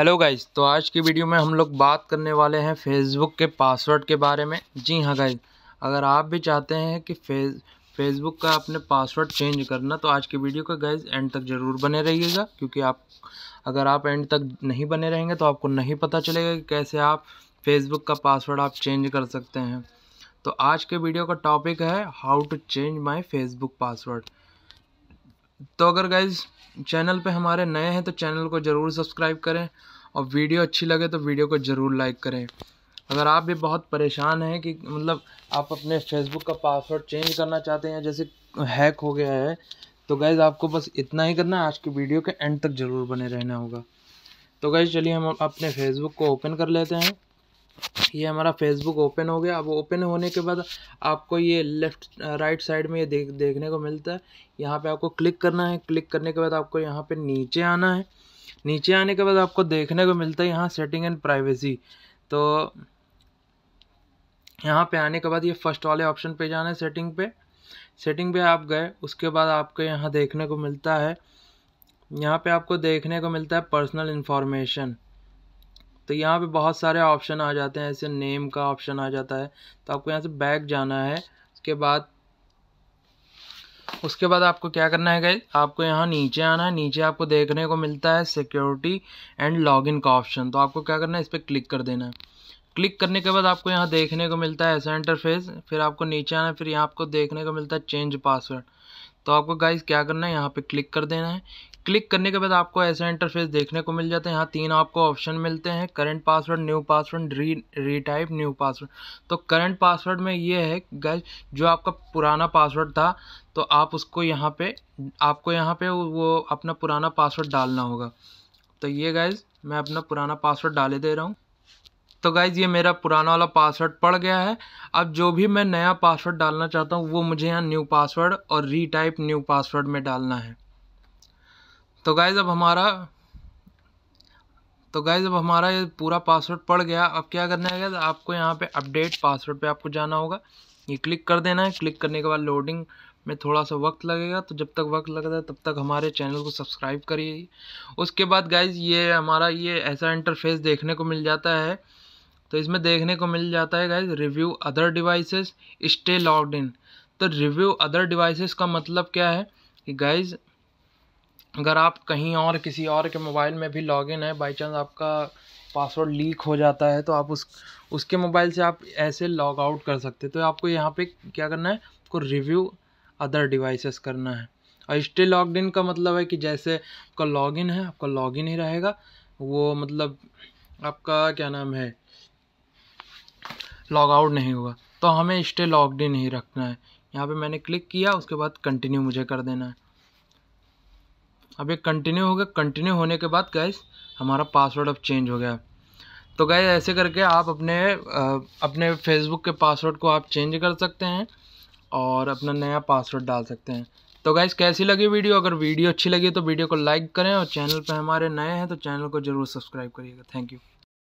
Hello guys, तो आज की वीडियो में हम लोग बात करने वाले हैं फेसबुक के पासवर्ड के बारे में। जी हाँ गाइज, अगर आप भी चाहते हैं कि फेसबुक का अपने पासवर्ड चेंज करना, तो आज की वीडियो का गाइज एंड तक ज़रूर बने रहिएगा, क्योंकि अगर आप एंड तक नहीं बने रहेंगे तो आपको नहीं पता चलेगा कि कैसे आप फेसबुक का पासवर्ड आप चेंज कर सकते हैं। तो आज के वीडियो का टॉपिक है how to change my Facebook password. तो अगर गाइज चैनल पे हमारे नए हैं तो चैनल को ज़रूर सब्सक्राइब करें, और वीडियो अच्छी लगे तो वीडियो को ज़रूर लाइक करें। अगर आप भी बहुत परेशान हैं कि मतलब आप अपने फेसबुक का पासवर्ड चेंज करना चाहते हैं, जैसे हैक हो गया है, तो गाइज आपको बस इतना ही करना है, आज की वीडियो के एंड तक ज़रूर बने रहना होगा। तो गाइज चलिए हम अपने फेसबुक को ओपन कर लेते हैं। ये हमारा फेसबुक ओपन हो गया। अब ओपन होने के बाद आपको ये लेफ़्ट राइट साइड में ये देखने को मिलता है, यहाँ पे आपको क्लिक करना है। क्लिक करने के बाद आपको यहाँ पे नीचे आना है। नीचे आने के बाद आपको देखने को मिलता है यहाँ सेटिंग एंड प्राइवेसी। तो यहाँ पे आने के बाद ये फर्स्ट वाले ऑप्शन पे जाना है, सेटिंग पे। सेटिंग पे आप गए, उसके बाद आपको यहाँ देखने को मिलता है, यहाँ पर आपको देखने को मिलता है पर्सनल इन्फॉर्मेशन। तो यहाँ पे बहुत सारे ऑप्शन आ जाते हैं, ऐसे नेम का ऑप्शन आ जाता है। तो आपको यहाँ से बैक जाना है। उसके बाद आपको क्या करना है गाइस, आपको यहाँ नीचे आना है। नीचे आपको देखने को मिलता है सिक्योरिटी एंड लॉगिन का ऑप्शन। तो आपको क्या करना है, इस पर क्लिक कर देना है। क्लिक करने के बाद आपको यहाँ देखने को मिलता है ऐसा इंटरफेस। फिर आपको नीचे आना है, फिर यहाँ आपको देखने को मिलता है चेंज पासवर्ड। तो आपको गाइस क्या करना है, यहाँ पे क्लिक कर देना है। क्लिक करने के बाद आपको ऐसा इंटरफेस देखने को मिल जाता है। यहाँ तीन आपको ऑप्शन मिलते हैं, current password, new password, retype new password. तो करंट पासवर्ड में ये है गाइस, जो आपका पुराना पासवर्ड था, तो आप उसको यहाँ पे वो अपना पुराना पासवर्ड डालना होगा। तो ये गाइस मैं अपना पुराना पासवर्ड डाले दे रहा हूँ। तो गाइज़ ये मेरा पुराना वाला पासवर्ड पड़ गया है। अब जो भी मैं नया पासवर्ड डालना चाहता हूँ वो मुझे यहाँ न्यू पासवर्ड और रीटाइप न्यू पासवर्ड में डालना है। तो गाइज़ अब हमारा ये पूरा पासवर्ड पड़ गया। अब क्या करना है गाइज़, आपको यहाँ पे अपडेट पासवर्ड पे आपको जाना होगा। ये क्लिक कर देना है। क्लिक करने के बाद लोडिंग में थोड़ा सा वक्त लगेगा, तो जब तक वक्त लगता है तब तक हमारे चैनल को सब्सक्राइब करिए। उसके बाद गाइज़ ये हमारा ये ऐसा इंटरफेस देखने को मिल जाता है। तो इसमें देखने को मिल जाता है guys review other devices, stay logged in. तो रिव्यू अदर डिवाइसेस का मतलब क्या है कि गाइज़ अगर आप कहीं और किसी और के मोबाइल में भी लॉगिन है, बाई चांस आपका पासवर्ड लीक हो जाता है, तो आप उसके मोबाइल से आप ऐसे लॉग आउट कर सकते हैं। तो आपको यहाँ पे क्या करना है, आपको रिव्यू अदर डिवाइसेस करना है। और स्टिल लॉग्ड इन का मतलब है कि जैसे आपका लॉगिन है, आपका लॉगिन ही रहेगा वो, मतलब आपका क्या नाम है, लॉग आउट नहीं होगा। तो हमें स्टे लॉग्ड इन ही रखना है। यहाँ पर मैंने क्लिक किया, उसके बाद कंटिन्यू मुझे कर देना है। अब ये कंटिन्यू हो गया। कंटिन्यू होने के बाद गाइस हमारा पासवर्ड अब चेंज हो गया। तो गाइस ऐसे करके आप अपने फेसबुक के पासवर्ड को आप चेंज कर सकते हैं और अपना नया पासवर्ड डाल सकते हैं। तो गाइस कैसी लगी वीडियो? अगर वीडियो अच्छी लगी तो वीडियो को लाइक करें, और चैनल पे हमारे नए हैं तो चैनल को ज़रूर सब्सक्राइब करिएगा। Thank you.